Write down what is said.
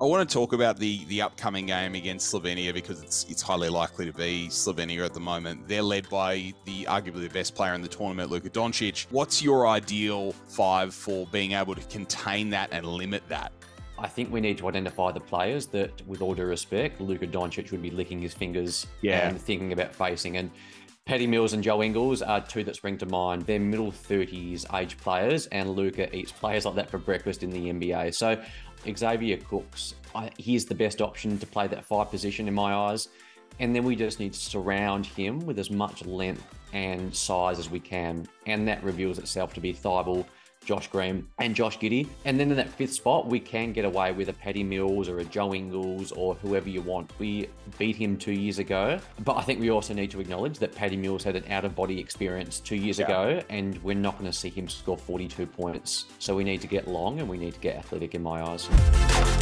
I want to talk about the upcoming game against Slovenia, because it's highly likely to be Slovenia at the moment. They're led by arguably the best player in the tournament, Luka Doncic. What's your ideal five for being able to contain that and limit that? I think we need to identify the players that, with all due respect, Luka Doncic would be licking his fingers and thinking about facing. And Patty Mills and Joe Ingles are two that spring to mind. They're middle 30s age players, and Luka eats players like that for breakfast in the NBA. So Xavier Cooks, he is the best option to play that five position in my eyes. And then we just need to surround him with as much length and size as we can. And that reveals itself to be Thibel, Josh Green and Josh Giddy. And then in that fifth spot, we can get away with a Patty Mills or a Joe Ingles or whoever you want. We beat him 2 years ago, but I think we also need to acknowledge that Patty Mills had an out-of-body experience 2 years ago, and we're not going to see him score 42 points. So we need to get long and we need to get athletic in my eyes.